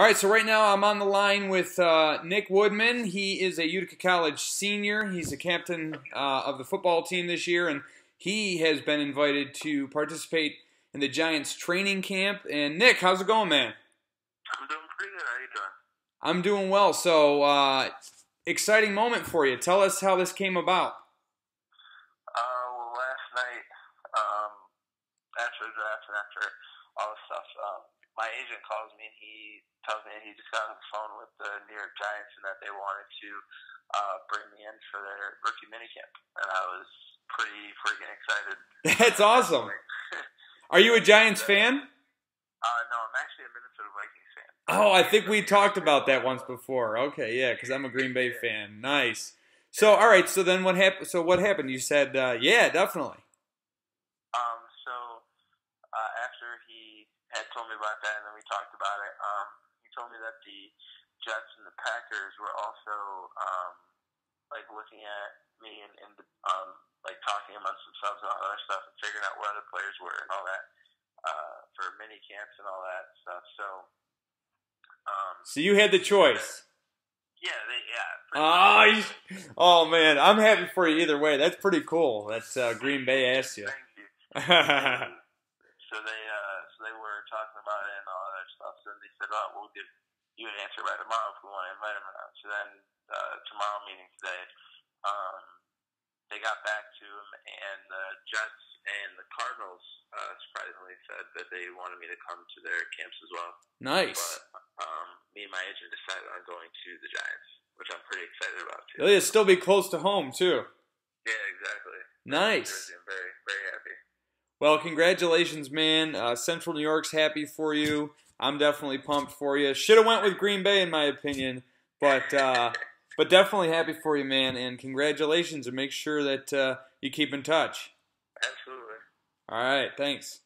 All right, so right now I'm on the line with Nick Woodman. He is a Utica College senior. He's the captain of the football team this year, and he has been invited to participate in the Giants training camp. And Nick, how's it going, man? I'm doing pretty good. How are you doing? I'm doing well. So, exciting moment for you. Tell us how this came about. Well, last night, after the draft and after all this stuff, my agent calls me and he tells me he just got on the phone with the New York Giants and that they wanted to bring me in for their rookie minicamp. And I was pretty freaking excited. That's awesome. Are you a Giants fan? No, I'm actually a Minnesota Vikings fan. Oh, I think we talked about that once before. Okay, yeah, because I'm a Green Bay fan. Nice. So, all right. So then, what happened? You said, yeah, definitely. So after he had told me about that, and then we talked about it, he told me that the Jets and the Packers were also like looking at me and like talking amongst themselves and all that other stuff and figuring out where other players were and all that for mini camps and all that stuff. So. So you had the choice. Yeah. Oh, man, I'm happy for you either way. That's pretty cool. That's Green Bay asked you. Thank you. So they were talking about it and all that stuff. So they said, "Oh, we'll give you an answer by tomorrow if we want to invite them or not." So then tomorrow meeting today, they got back to him, and the Jets and the Cardinals surprisingly said that they wanted me to come to their camps as well. Nice. But, me and my agent decided on going to the Giants, which I'm pretty excited about too. They'll still be close to home too. Yeah, exactly. Nice. I'm very, very happy. Well, congratulations, man. Central New York's happy for you. I'm definitely pumped for you. Should have went with Green Bay, in my opinion, but but definitely happy for you, man. And congratulations, and make sure that you keep in touch. Absolutely. All right. Thanks.